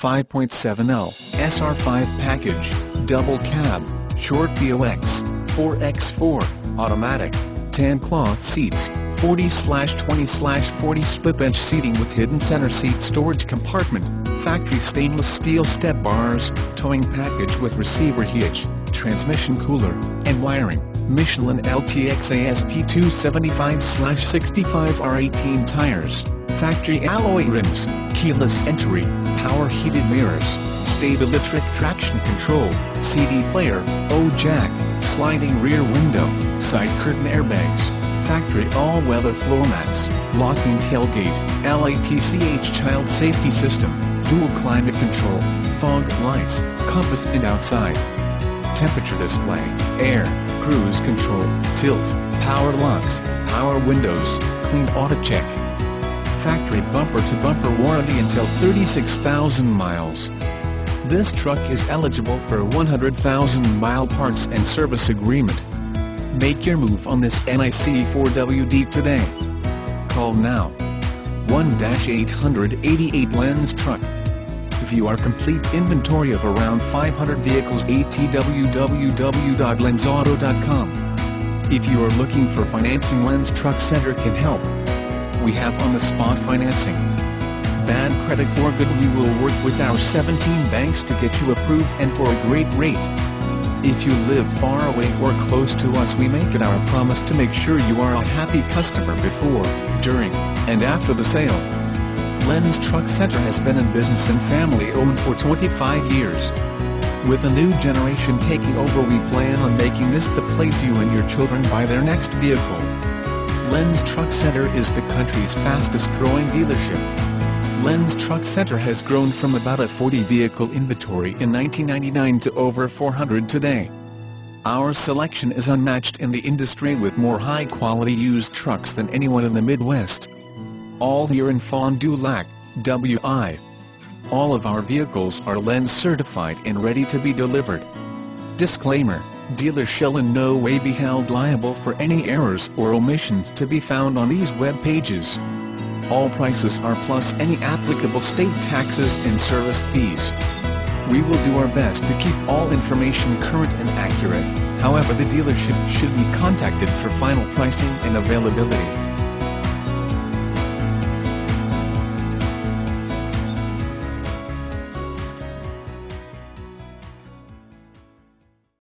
5.7L, SR5 package, double cab, short box, 4x4, automatic, tan cloth seats, 40/20/40 split bench seating with hidden center seat storage compartment, factory stainless steel step bars, towing package with receiver hitch, transmission cooler, and wiring. Michelin LTX AS P275/65R18 tires, factory alloy rims, keyless entry, power heated mirrors, StabiliTrak traction control, CD player, O-jack, sliding rear window, side curtain airbags, factory all-weather floor mats, locking tailgate, LATCH child safety system, dual climate control, fog lights, compass and outside, temperature display, air, cruise control, tilt, power locks, power windows, clean AutoCheck. Factory bumper-to-bumper warranty until 36,000 miles. This truck is eligible for a 100,000-mile parts and service agreement. Make your move on this NIC4WD today. Call now. 1-888 Lenz Truck. View our complete inventory of around 500 vehicles at www.lenzauto.com. If you are looking for financing, Lenz Truck Center can help. We have on-the-spot financing. Bad credit or good, we will work with our 17 banks to get you approved and for a great rate. If you live far away or close to us, we make it our promise to make sure you are a happy customer before, during, and after the sale. Lenz Truck Center has been in business and family owned for 25 years. With a new generation taking over, we plan on making this the place you and your children buy their next vehicle. Lenz Truck Center is the country's fastest growing dealership. Lenz Truck Center has grown from about a 40 vehicle inventory in 1999 to over 400 today. Our selection is unmatched in the industry, with more high quality used trucks than anyone in the Midwest. All here in Fond du Lac, WI. All of our vehicles are Lenz certified and ready to be delivered. Disclaimer: dealers shall in no way be held liable for any errors or omissions to be found on these web pages. All prices are plus any applicable state taxes and service fees. We will do our best to keep all information current and accurate. However, the dealership should be contacted for final pricing and availability.